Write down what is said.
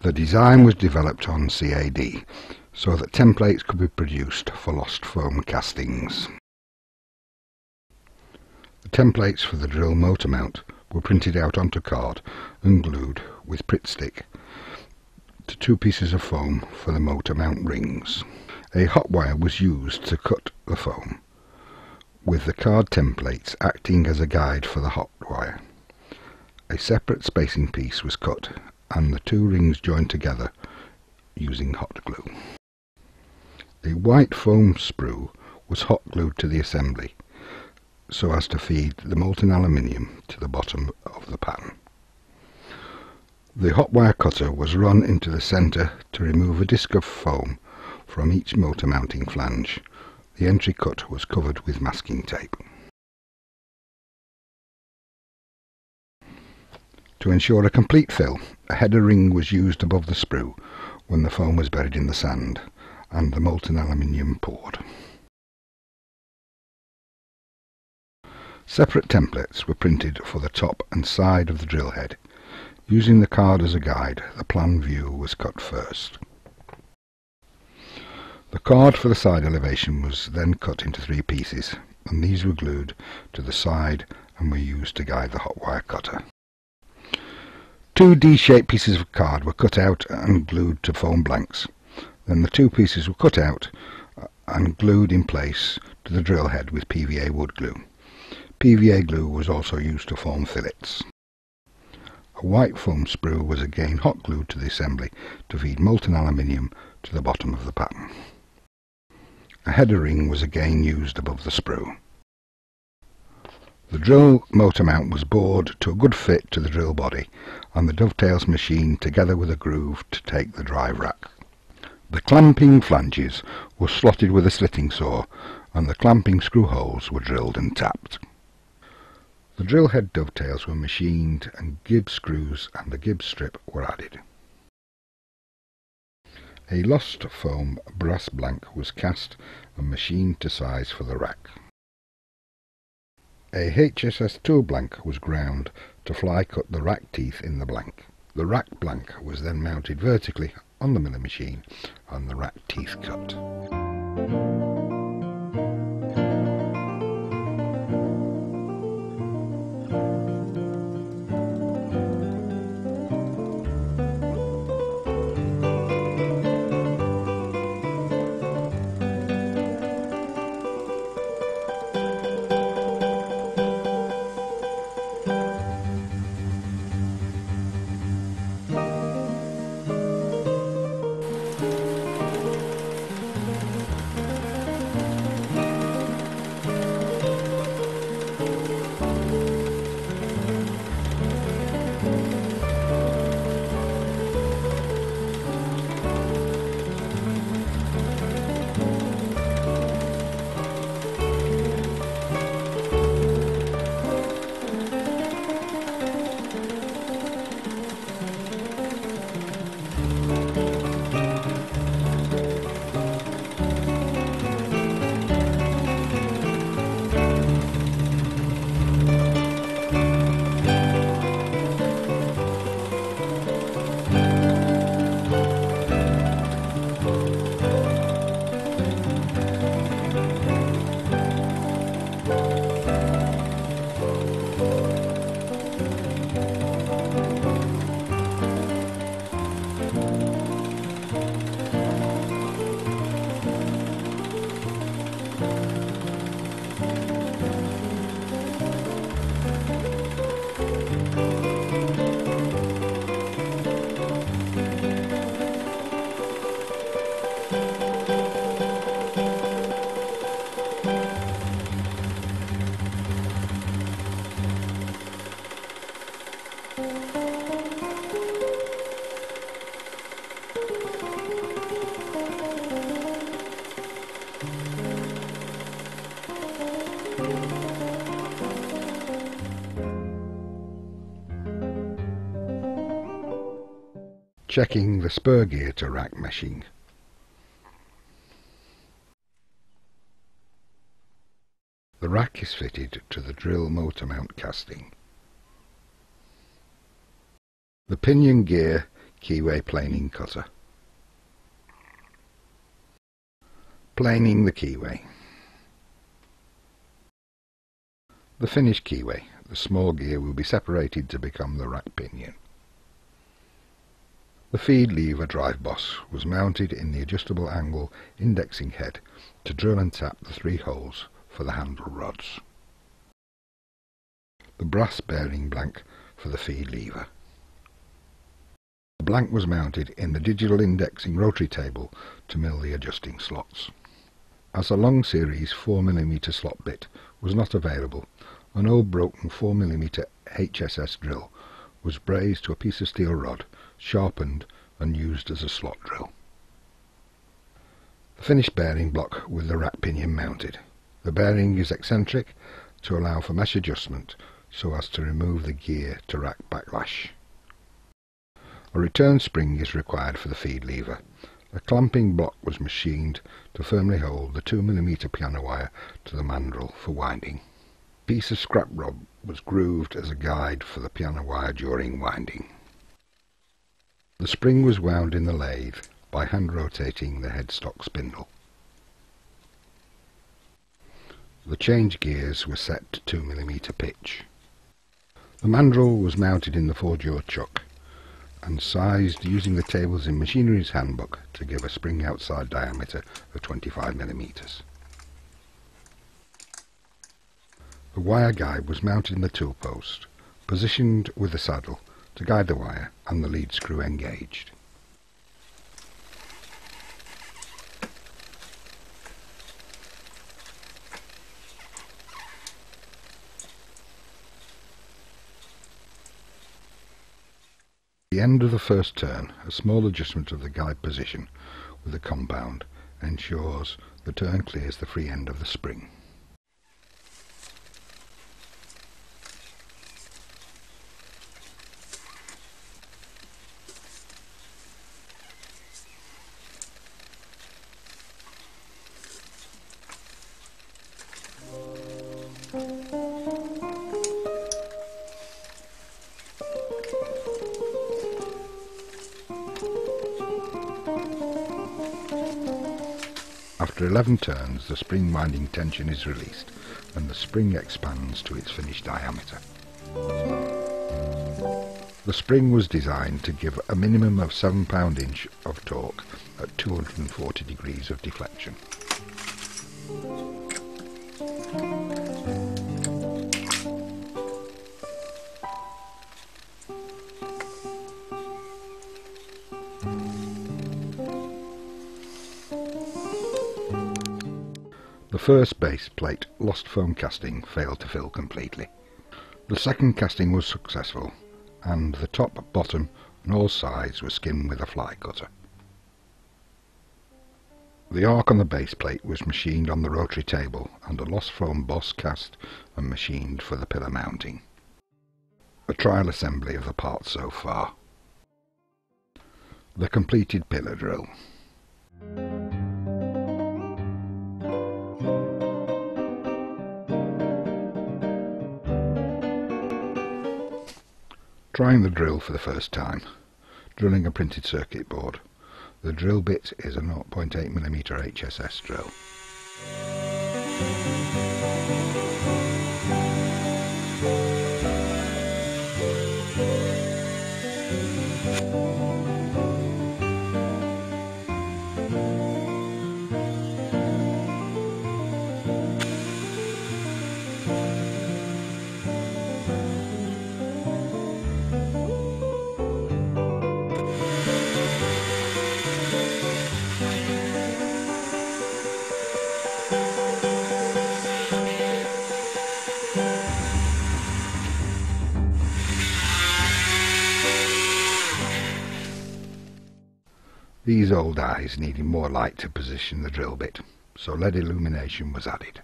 The design was developed on CAD so that templates could be produced for lost foam castings. The templates for the drill motor mount were printed out onto card and glued with Pritt Stick to two pieces of foam for the motor mount rings. A hot wire was used to cut the foam, with the card templates acting as a guide for the hot wire. A separate spacing piece was cut and the two rings joined together using hot glue. A white foam sprue was hot glued to the assembly so as to feed the molten aluminium to the bottom of the pan. The hot wire cutter was run into the centre to remove a disc of foam from each motor mounting flange. The entry cut was covered with masking tape. To ensure a complete fill, a header ring was used above the sprue when the foam was buried in the sand and the molten aluminium poured. Separate templates were printed for the top and side of the drill head. Using the card as a guide, the plan view was cut first. The card for the side elevation was then cut into three pieces, and these were glued to the side and were used to guide the hot wire cutter. Two D-shaped pieces of card were cut out and glued to foam blanks. Then the two pieces were cut out and glued in place to the drill head with PVA wood glue. PVA glue was also used to form fillets. A white foam sprue was again hot glued to the assembly to feed molten aluminium to the bottom of the pattern. A header ring was again used above the sprue. The drill motor mount was bored to a good fit to the drill body and the dovetails machined together with a groove to take the drive rack. The clamping flanges were slotted with a slitting saw and the clamping screw holes were drilled and tapped. The drill head dovetails were machined and Gibbs screws and the Gibbs strip were added. A lost foam brass blank was cast and machined to size for the rack. A HSS tool blank was ground to fly cut the rack teeth in the blank. The rack blank was then mounted vertically on the milling machine and the rack teeth cut. Checking the spur gear to rack meshing. The rack is fitted to the drill motor mount casting. The pinion gear keyway planing cutter. Planing the keyway. The finished keyway, the small gear, will be separated to become the rack pinion. The feed lever drive boss was mounted in the adjustable angle indexing head to drill and tap the three holes for the handle rods. The brass bearing blank for the feed lever. The blank was mounted in the digital indexing rotary table to mill the adjusting slots. As a long series 4mm slot bit was not available, an old broken 4mm HSS drill was brazed to a piece of steel rod, sharpened and used as a slot drill. The finished bearing block with the rack pinion mounted. The bearing is eccentric to allow for mesh adjustment so as to remove the gear to rack backlash. A return spring is required for the feed lever. A clamping block was machined to firmly hold the 2mm piano wire to the mandrel for winding. A piece of scrap rod was grooved as a guide for the piano wire during winding. The spring was wound in the lathe by hand rotating the headstock spindle. The change gears were set to 2mm pitch. The mandrel was mounted in the 4-jaw chuck and sized using the tables in Machinery's Handbook to give a spring outside diameter of 25mm. The wire guide was mounted in the tool post, positioned with the saddle to guide the wire and the lead screw engaged. At the end of the first turn, a small adjustment of the guide position with the compound ensures the turn clears the free end of the spring. After 11 turns, the spring winding tension is released and the spring expands to its finished diameter. The spring was designed to give a minimum of 7 pound-inch of torque at 240 degrees of deflection. The first base plate lost foam casting failed to fill completely. The second casting was successful and the top, bottom and all sides were skimmed with a fly cutter. The arc on the base plate was machined on the rotary table and a lost foam boss cast and machined for the pillar mounting. A trial assembly of the parts so far. The completed pillar drill. Trying the drill for the first time, drilling a printed circuit board. The drill bit is a 0.8mm HSS drill. These old eyes needed more light to position the drill bit, so LED illumination was added.